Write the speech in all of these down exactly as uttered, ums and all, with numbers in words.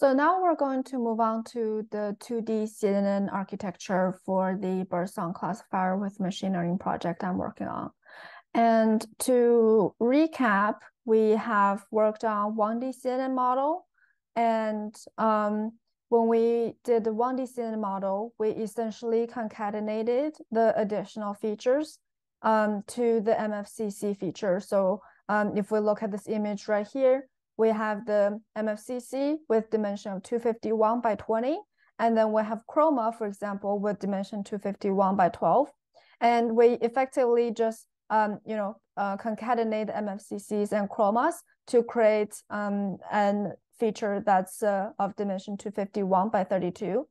So now we're going to move on to the two D C N N architecture for the birdsong classifier with machine learning project I'm working on. And to recap, we have worked on one D C N N model. And um, when we did the one D C N N model, we essentially concatenated the additional features um, to the M F C C feature. So um, if we look at this image right here, we have the M F C C with dimension of two fifty-one by twenty. And then we have chroma, for example, with dimension two fifty-one by twelve. And we effectively just, um, you know, uh, concatenate the M F C Cs and chromas to create um, an feature that's uh, of dimension two fifty-one by thirty-two.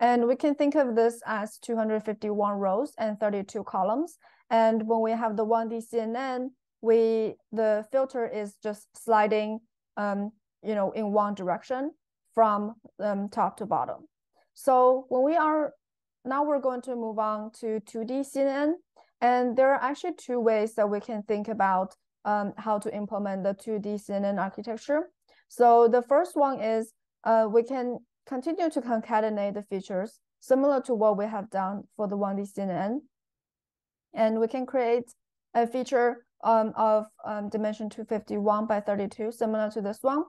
And we can think of this as two hundred fifty-one rows and thirty-two columns. And when we have the one D C N N, we, the filter is just sliding Um, you know, in one direction from um, top to bottom. So when we are, now we're going to move on to two D C N N. And there are actually two ways that we can think about um, how to implement the two D C N N architecture. So the first one is uh, we can continue to concatenate the features similar to what we have done for the one D C N N. And we can create a feature Um, of um, dimension two fifty-one by thirty-two, similar to this one.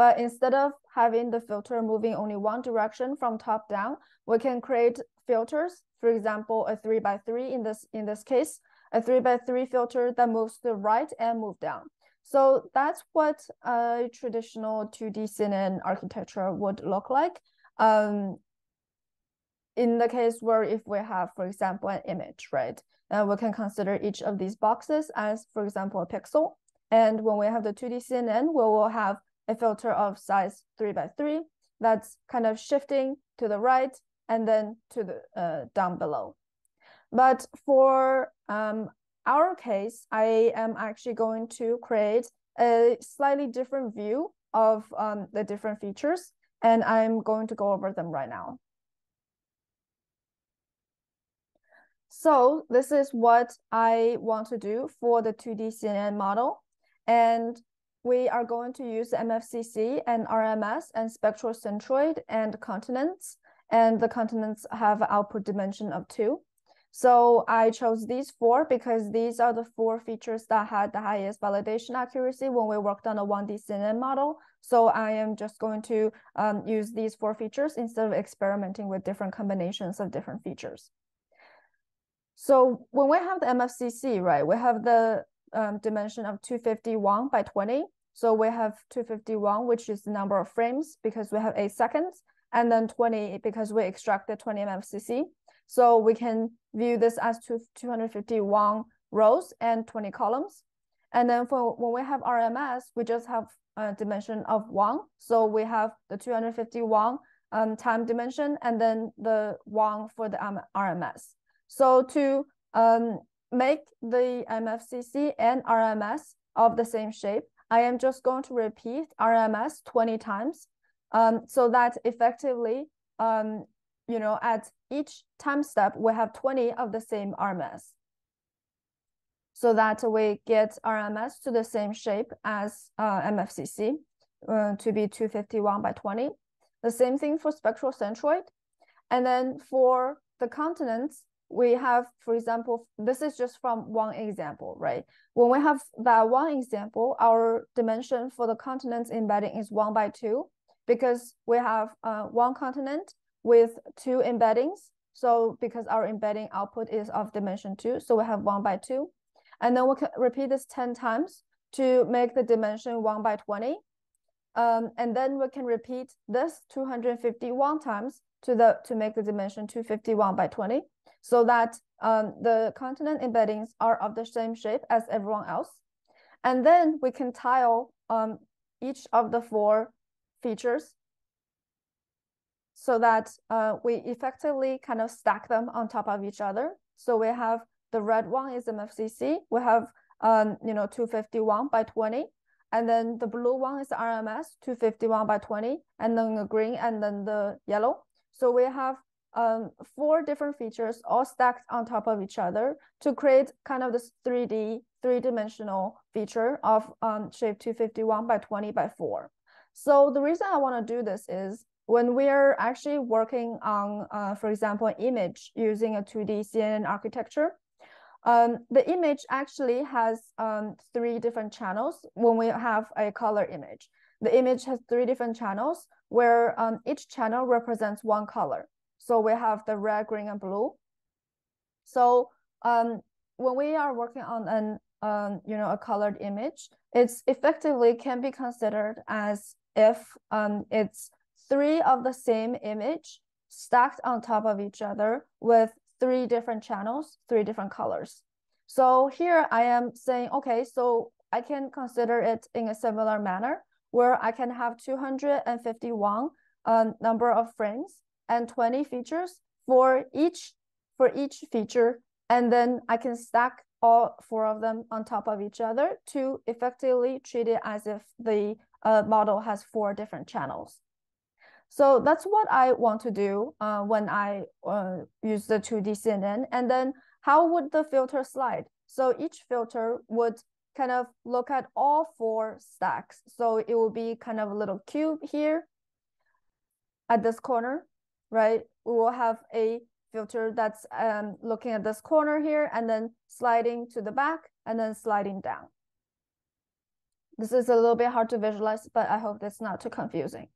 But instead of having the filter moving only one direction from top down, we can create filters, for example, a three by three in this, in this case, a three by three filter that moves to the right and move down. So that's what a traditional two D C N N architecture would look like um, in the case where if we have, for example, an image, right? Uh, we can consider each of these boxes as, for example, a pixel. And when we have the two D C N N, we will have a filter of size three by three that's kind of shifting to the right and then to the uh, down below. But for um, our case, I am actually going to create a slightly different view of um, the different features, and I'm going to go over them right now. So this is what I want to do for the two D C N N model. And we are going to use M F C C and R M S and spectral centroid and continents. And the continents have output dimension of two. So I chose these four because these are the four features that had the highest validation accuracy when we worked on a one D C N N model. So I am just going to um, use these four features instead of experimenting with different combinations of different features. So when we have the M F C C, right, we have the um, dimension of two fifty-one by twenty. So we have two fifty-one, which is the number of frames because we have eight seconds, and then twenty because we extracted twenty M F C C. So we can view this as two hundred fifty-one rows and twenty columns. And then for when we have R M S, we just have a dimension of one. So we have the two hundred fifty-one um, time dimension and then the one for the um, R M S. So to um, make the M F C C and R M S of the same shape, I am just going to repeat R M S twenty times um, so that effectively, um, you know, at each time step, we have twenty of the same R M S. So that we get R M S to the same shape as uh, M F C C uh, to be two fifty-one by twenty. The same thing for spectral centroid. And then for the continents, we have, for example, this is just from one example, right? When we have that one example, our dimension for the continents embedding is one by two because we have uh, one continent with two embeddings. So because our embedding output is of dimension two, so we have one by two. And then we can repeat this ten times to make the dimension one by twenty. Um, and then we can repeat this two hundred fifty-one times to, the, to make the dimension two fifty-one by twenty. So that um, the continent embeddings are of the same shape as everyone else. And then we can tile um, each of the four features so that uh, we effectively kind of stack them on top of each other. So we have the red one is M F C C. We have, um, you know, two fifty-one by twenty. And then the blue one is R M S, two fifty-one by twenty. And then the green and then the yellow. So we have Um, four different features all stacked on top of each other to create kind of this three D, three-dimensional feature of um, shape two fifty-one by twenty by four. So the reason I want to do this is when we're actually working on, uh, for example, an image using a two D C N N architecture, um, the image actually has um, three different channels. When we have a color image, the image has three different channels where um, each channel represents one color. So we have the red, green, and blue. So um, when we are working on an um, you know, a colored image, it's effectively can be considered as if um, it's three of the same image stacked on top of each other with three different channels, three different colors. So here I am saying, okay, so I can consider it in a similar manner where I can have two hundred fifty-one um, number of frames and twenty features for each, for each feature. And then I can stack all four of them on top of each other to effectively treat it as if the uh, model has four different channels. So that's what I want to do uh, when I uh, use the two D C N N. And then how would the filter slide? So each filter would kind of look at all four stacks. So it will be kind of a little cube here at this corner, right? We will have a filter that's um, looking at this corner here and then sliding to the back and then sliding down. This is a little bit hard to visualize, but I hope that's not too confusing.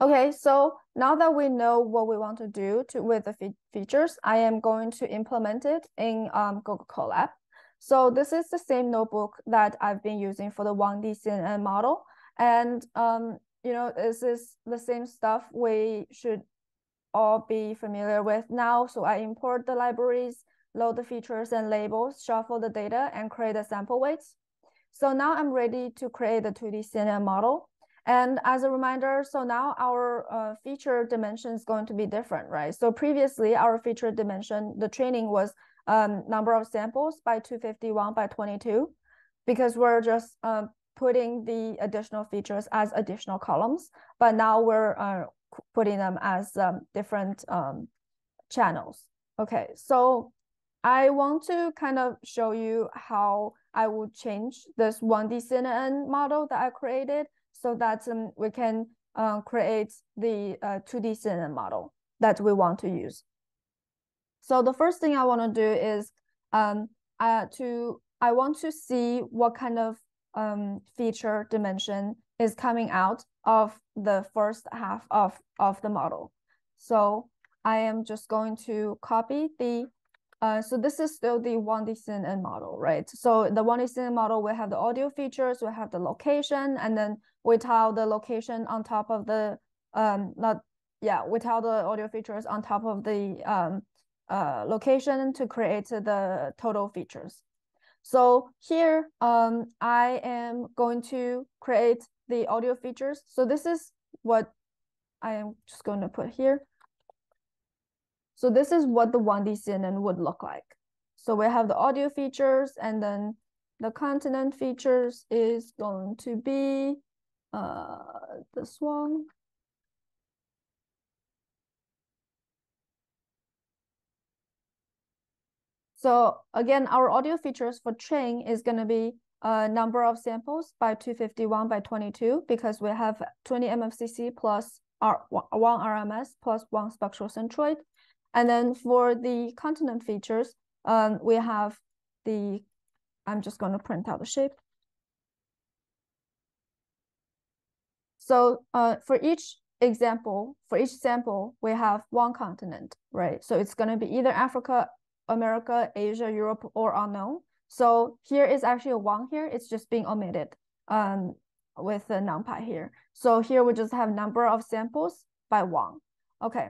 Okay, so now that we know what we want to do to, with the fe features, I am going to implement it in um, Google Colab. So this is the same notebook that I've been using for the one D C N N model. And, um, you know, this is the same stuff we should all be familiar with now. So I import the libraries, load the features and labels, shuffle the data, and create the sample weights. So now I'm ready to create the two D C N N model. And as a reminder, so now our uh, feature dimension is going to be different, right? So previously our feature dimension, the training was um, number of samples by two fifty-one by twenty-two, because we're just uh, putting the additional features as additional columns, but now we're uh, putting them as um, different um, channels. Okay, so I want to kind of show you how I will change this one D C N N model that I created, so that um, we can uh, create the uh, two D C N N model that we want to use. So the first thing I want to do is um, uh, to I want to see what kind of um, feature dimension is coming out of the first half of, of the model. So I am just going to copy the, uh, so this is still the one D C N N model, right? So the one D C N N model, we have the audio features, we have the location, and then we tile the location on top of the, um, not, yeah, we tile the audio features on top of the um, uh, location to create the total features. So here um, I am going to create the audio features. So this is what I am just going to put here. So this is what the one D C N N would look like. So we have the audio features, and then the continent features is going to be uh, this one. So again, our audio features for train is going to be Uh, number of samples by two fifty-one by twenty-two, because we have twenty M F C C plus our one R M S plus one spectral centroid. And then for the continent features, um, we have the, I'm just going to print out the shape. So uh, for each example, for each sample, we have one continent, right? So it's going to be either Africa, America, Asia, Europe, or unknown. So here is actually a one here, it's just being omitted um, with the NumPy here. So here we just have number of samples by one. Okay,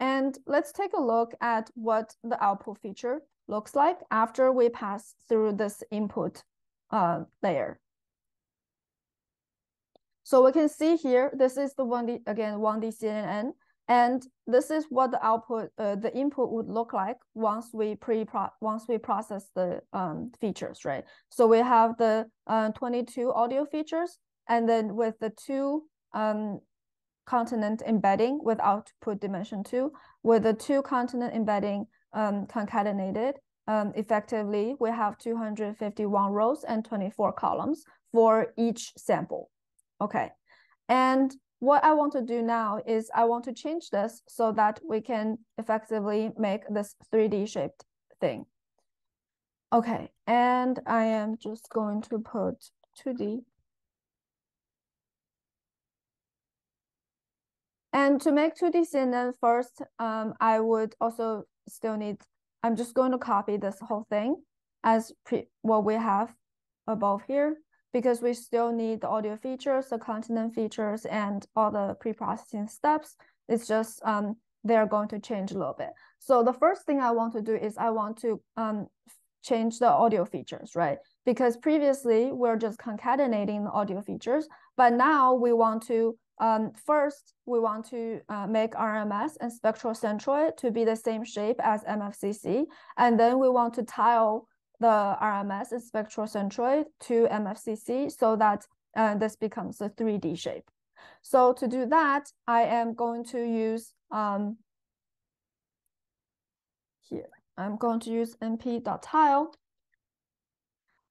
and let's take a look at what the output feature looks like after we pass through this input uh, layer. So we can see here, this is the one, again, one D C N N, and this is what the output, uh, the input would look like once we pre once we process the um, features, right? So we have the uh, twenty-two audio features, and then with the two um, continent embedding with output dimension two, with the two continent embedding um, concatenated, um, effectively we have two hundred fifty-one rows and twenty-four columns for each sample. Okay, And what I want to do now is I want to change this so that we can effectively make this three D shaped thing. Okay, and I am just going to put two D. And to make two D C N N first, um, I would also still need, I'm just going to copy this whole thing as pre what we have above here, because we still need the audio features, the continent features, and all the pre-processing steps. It's just um, they're going to change a little bit. So the first thing I want to do is I want to um, change the audio features, right? Because previously we're just concatenating the audio features, but now we want to Um, first, we want to uh, make R M S and spectral centroid to be the same shape as M F C C, and then we want to tile the R M S and spectral centroid to M F C C so that uh, this becomes a three D shape. So to do that, I am going to use um, here. I'm going to use np.tile,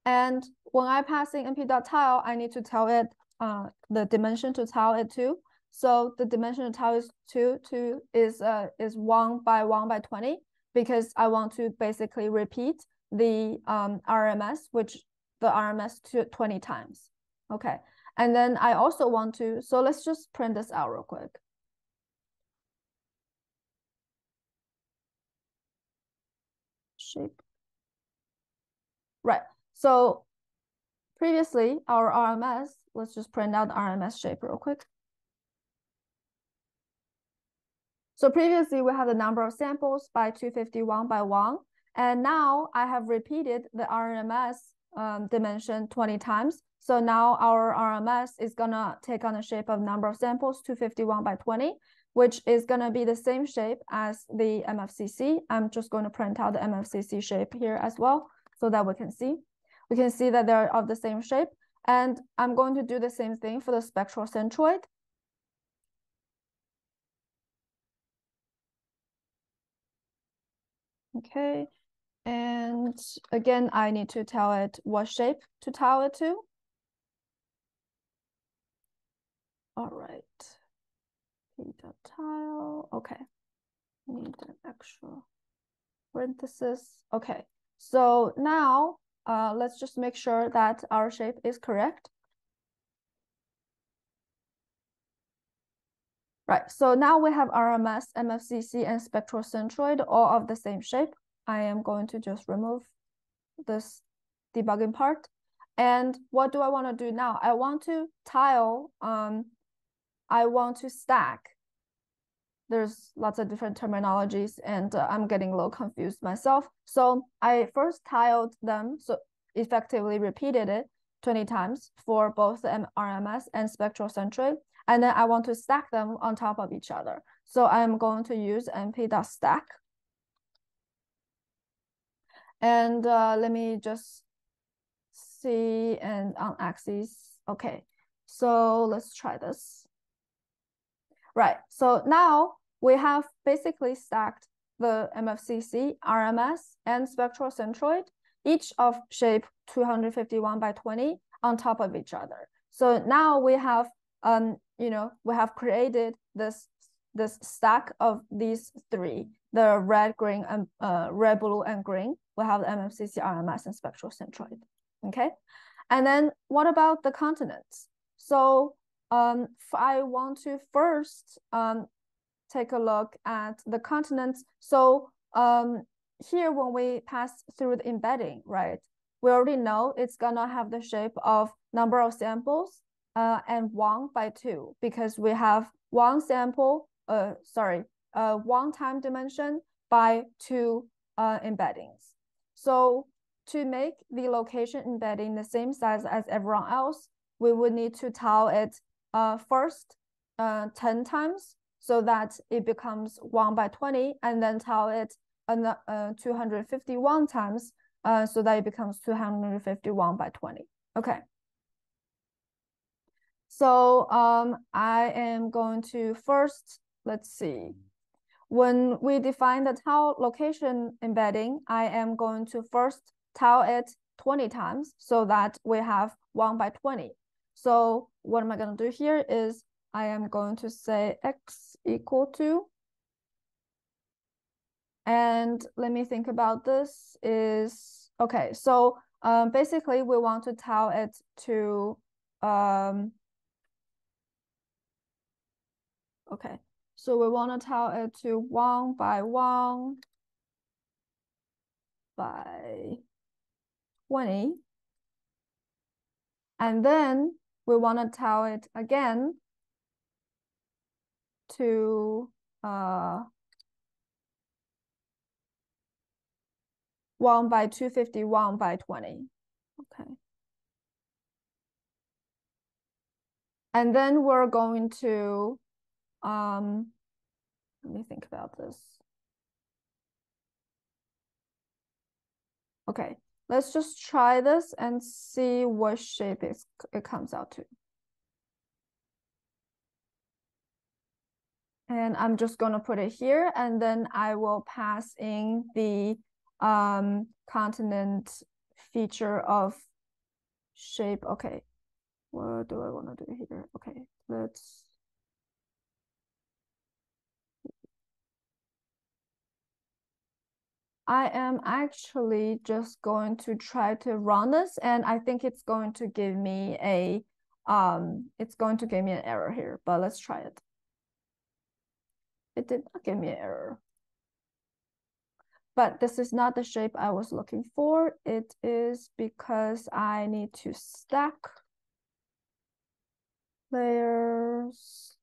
and when I pass in np.tile, I need to tell it Uh, the dimension to tile it to. So the dimension to tile is two, two is uh is one by one by twenty, because I want to basically repeat the um R M S, which the R M S to twenty times. Okay, and then I also want to, so let's just print this out real quick. Shape. Right. So previously, our R M S, let's just print out the R M S shape real quick. So previously, we have the number of samples by two fifty-one by one. And now I have repeated the R M S um, dimension twenty times. So now our R M S is going to take on the shape of number of samples, two fifty-one by twenty, which is going to be the same shape as the M F C C. I'm just going to print out the M F C C shape here as well so that we can see. We can see that they're of the same shape, and I'm going to do the same thing for the spectral centroid. Okay, and again, I need to tell it what shape to tile it to. All right, tile. Okay, need an extra parenthesis. Okay, so now. Uh, let's just make sure that our shape is correct. Right, so now we have R M S, M F C C, and spectral centroid all of the same shape. I am going to just remove this debugging part. And what do I want to do now? I want to tile, um, I want to stack. There's lots of different terminologies, and uh, I'm getting a little confused myself. So I first tiled them, so effectively repeated it twenty times for both the R M S and spectral centroid, and then I want to stack them on top of each other. So I'm going to use np.stack, and uh, let me just see, and on axis. Okay, so let's try this. Right, so now we have basically stacked the M F C C, R M S, and spectral centroid, each of shape two fifty-one by twenty on top of each other. So now we have, um, you know, we have created this this stack of these three: the red, green, and uh, red, blue, and green. We have the M F C C, R M S, and spectral centroid. Okay, and then what about the continents? So Um, I want to first um, take a look at the continents. So um, here, when we pass through the embedding, right, we already know it's gonna have the shape of number of samples uh, and one by two, because we have one sample, uh, sorry, uh, one time dimension by two uh, embeddings. So to make the location embedding the same size as everyone else, we would need to tile it Uh, first uh, ten times so that it becomes one by twenty, and then tile it another, uh, two hundred fifty-one times uh, so that it becomes two hundred fifty-one by twenty. Okay. So um, I am going to first, let's see. When we define the tile location embedding, I am going to first tile it twenty times so that we have one by twenty. So what am I going to do here is I am going to say x equal to, and let me think about this is, okay, so um, basically we want to tell it to, um, okay, so we want to tell it to one by one by twenty, and then we want to tell it again to uh, one by two hundred fifty, one by twenty. Okay. And then we're going to, um, let me think about this. Okay, let's just try this and see what shape it's, it comes out to. And I'm just going to put it here, and then I will pass in the um, continent feature of shape. Okay, what do I want to do here? Okay, let's... I am actually just going to try to run this, and I think it's going to give me a, um, it's going to give me an error here, but let's try it. It did not give me an error. But this is not the shape I was looking for. It is because I need to stack layers.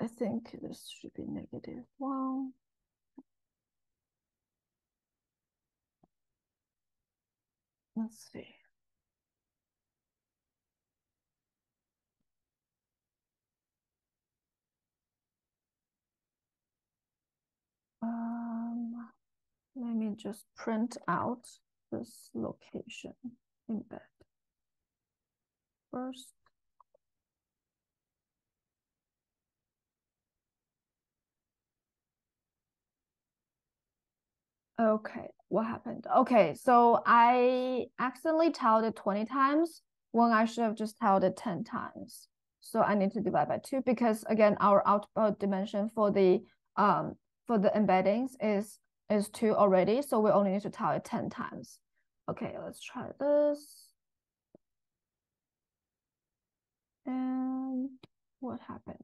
I think this should be negative one. Let's see. Um, let me just print out this location embed first. Okay, what happened? Okay, so I accidentally tiled it twenty times when I should have just tiled it ten times. So I need to divide by two because again, our output dimension for the um for the embeddings is is two already, so we only need to tile it ten times. Okay, let's try this. And what happened?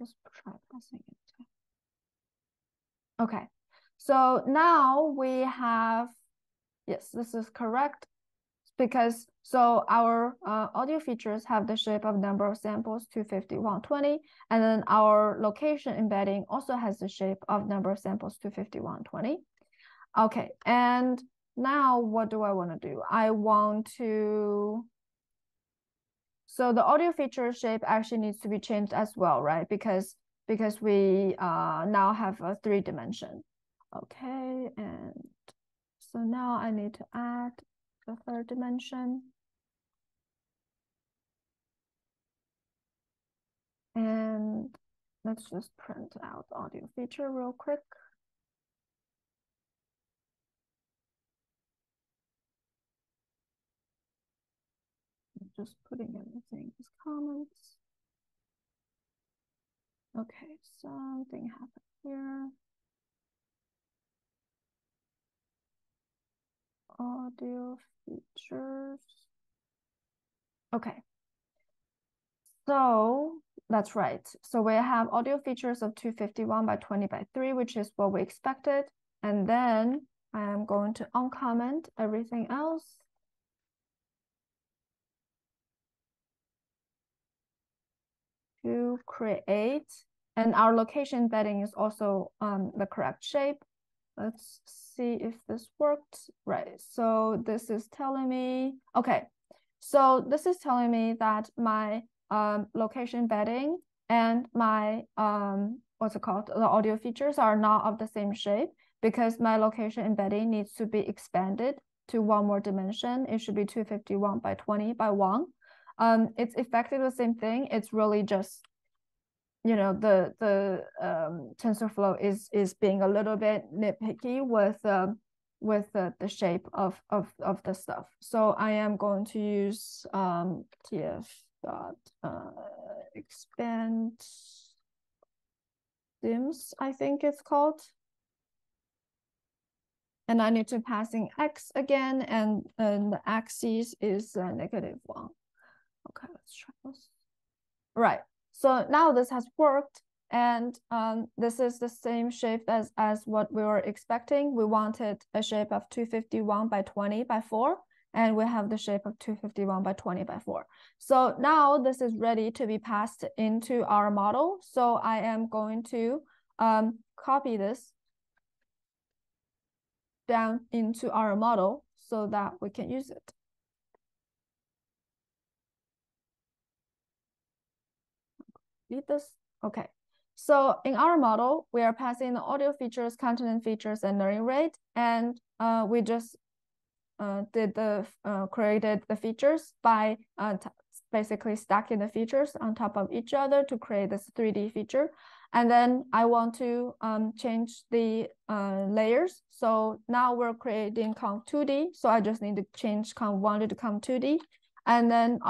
Just try passing it. Okay, so now we have, yes, this is correct. Because so our uh, audio features have the shape of number of samples two hundred fifty, one hundred twenty, and then our location embedding also has the shape of number of samples two hundred fifty, one hundred twenty. Okay, and now what do I want to do? I want to, so the audio feature shape actually needs to be changed as well, right? Because because we uh, now have a three dimension. Okay, and so now I need to add the third dimension, and let's just print out audio feature real quick. Just putting everything as comments. Okay, something happened here. Audio features. Okay, so that's right. So we have audio features of two hundred fifty-one by twenty by three, which is what we expected. And then I am going to uncomment everything else. To create, and our location embedding is also um, the correct shape. Let's see if this worked. Right, so this is telling me, okay, so this is telling me that my um, location embedding and my, um, what's it called, the audio features are not of the same shape because my location embedding needs to be expanded to one more dimension. It should be two hundred fifty-one by twenty by one. Um, it's effectively the same thing. It's really just you know, the the um, TensorFlow is is being a little bit nitpicky with um, with uh, the shape of of of the stuff. So I am going to use um, T F dot uh, expand dims, I think it's called. And I need to pass in x again, and, and the axis is uh, negative one. Okay, let's try this. Right, so now this has worked, and um, this is the same shape as, as what we were expecting. We wanted a shape of two fifty-one by twenty by four, and we have the shape of two fifty-one by twenty by four. So now this is ready to be passed into our model. So I am going to um, copy this down into our model so that we can use it. Delete this. Okay, so in our model, we are passing the audio features, continent features, and learning rate, and uh, we just uh, did the uh, created the features by uh, basically stacking the features on top of each other to create this three D feature. And then I want to um, change the uh, layers. So now we're creating conv two D. So I just need to change conv one to conv two D. And then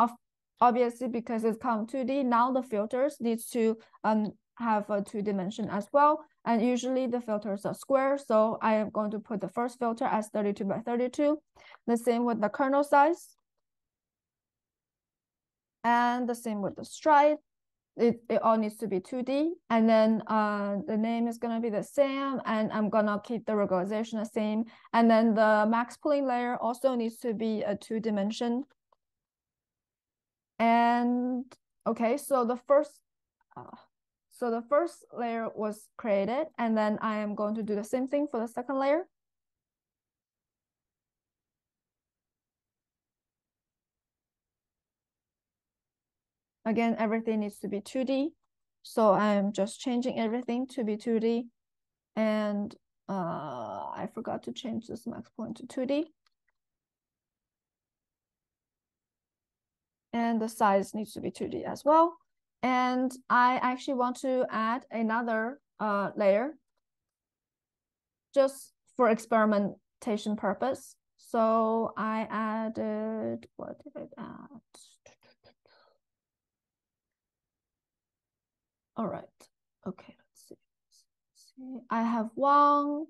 obviously, because it's conv two D, now the filters needs to um, have a two dimension as well. And usually the filters are square. So I am going to put the first filter as thirty-two by thirty-two. The same with the kernel size. And the same with the stride. It, it all needs to be two D, and then uh, the name is going to be the same, and I'm going to keep the regularization the same, and then the max pooling layer also needs to be a two dimension. And okay, so the first uh, so the first layer was created, and then I am going to do the same thing for the second layer. Again, everything needs to be two D, so I'm just changing everything to be two D, and uh, I forgot to change this max point to two D, and the size needs to be two D as well. And I actually want to add another uh, layer just for experimentation purpose. So I added, what did I add? All right. Okay. Let's see. Let's see. I have one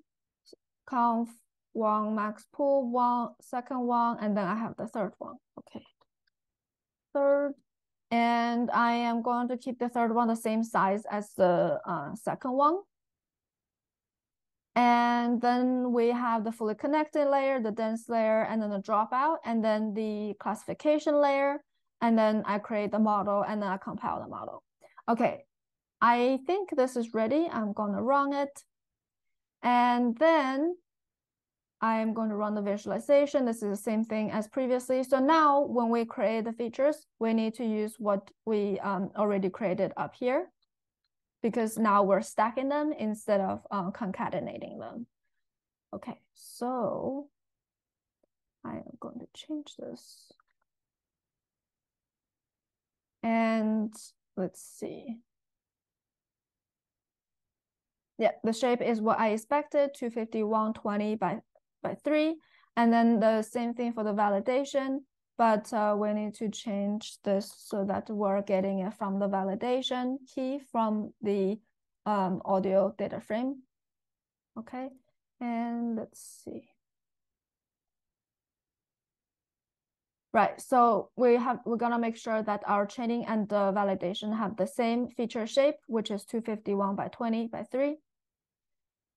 conf, one max pool, one second one, and then I have the third one. Okay. Third, and I am going to keep the third one the same size as the uh, second one. And then we have the fully connected layer, the dense layer, and then the dropout, and then the classification layer, and then I create the model, and then I compile the model. Okay. I think this is ready. I'm gonna run it. And then I'm going to run the visualization. This is the same thing as previously. So now when we create the features, we need to use what we um, already created up here, because now we're stacking them instead of uh, concatenating them. Okay, so I am going to change this. And let's see. Yeah, the shape is what I expected, two fifty-one, twenty by three. And then the same thing for the validation, but uh, we need to change this so that we're getting it from the validation key from the um, audio data frame. Okay, and let's see. Right, so we have, we're gonna make sure that our training and the validation have the same feature shape, which is two fifty-one by twenty by three.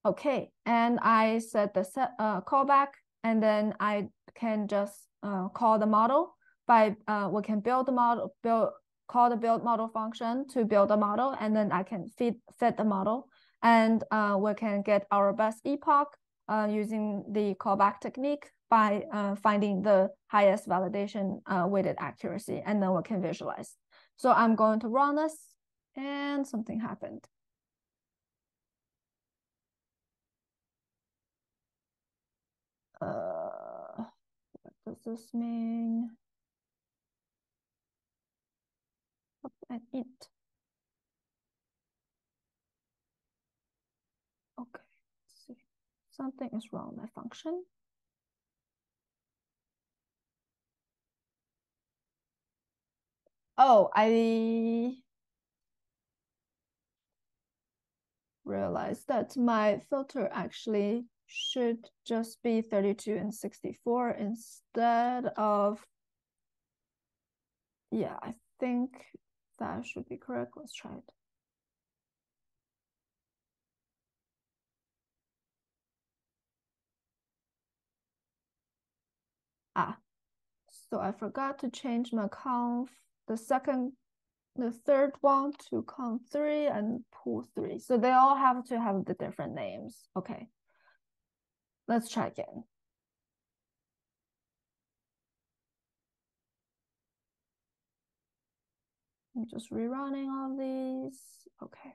Okay, and I set the set, uh, callback, and then I can just uh, call the model by, uh, we can build the model, build, call the build model function to build a model, and then I can feed, fit the model, and uh, we can get our best epoch uh, using the callback technique by uh, finding the highest validation uh, weighted accuracy, and then we can visualize. So I'm going to run this, and something happened. Uh, what does this mean? Up and eat. Something is wrong with my function. Oh, I realized that my filter actually should just be thirty-two and sixty-four instead of, yeah, I think that should be correct. Let's try it. Ah, so I forgot to change my conf, the second, the third one to conf three and pool three. So they all have to have the different names. Okay, let's try again. I'm just rerunning all these. Okay.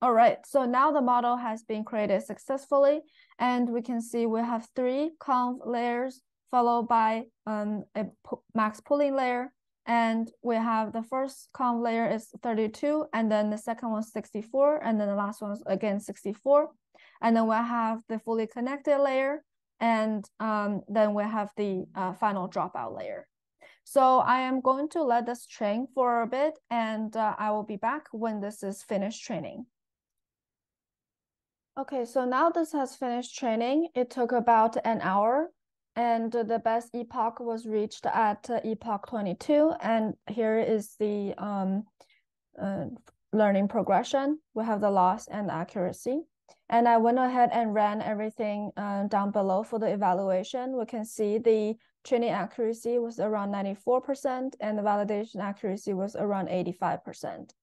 All right, so now the model has been created successfully, and we can see we have three conf layers followed by um, a max pooling layer. And we have the first conf layer is thirty-two, and then the second one is sixty-four, and then the last one is again sixty-four. And then we have the fully connected layer, and um, then we have the uh, final dropout layer. So I am going to let this train for a bit, and uh, I will be back when this is finished training. Okay, so now this has finished training. It took about an hour. And the best epoch was reached at epoch twenty-two. And here is the um, uh, learning progression. We have the loss and accuracy. And I went ahead and ran everything uh, down below for the evaluation. We can see the training accuracy was around ninety-four percent, and the validation accuracy was around eighty-five percent.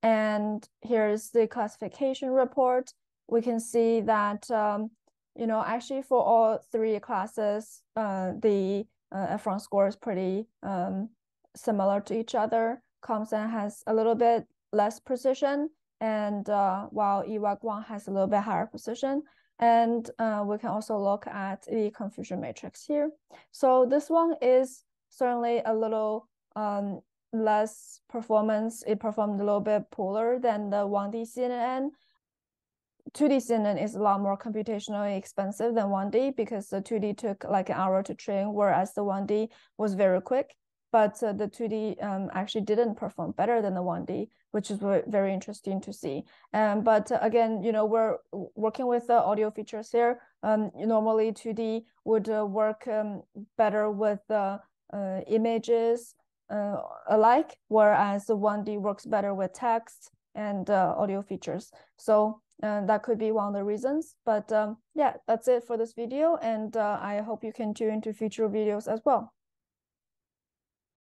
And here's the classification report. We can see that um, you know, actually for all three classes, uh, the uh, F one score is pretty um, similar to each other. CompScience has a little bit less precision, and uh, while E W A C one has a little bit higher precision. And uh, we can also look at the confusion matrix here. So this one is certainly a little um, less performance. It performed a little bit poorer than the one D C N N. two D C N N is a lot more computationally expensive than one D, because the two D took like an hour to train, whereas the one D was very quick. But uh, the two D um, actually didn't perform better than the one D, which is very interesting to see. Um, but again, you know, we're working with the audio features here. Um, normally, two D would uh, work um, better with the uh, uh, images uh, alike, whereas the one D works better with text and uh, audio features. So and that could be one of the reasons, but um, yeah, that's it for this video, and uh, I hope you can tune into future videos as well.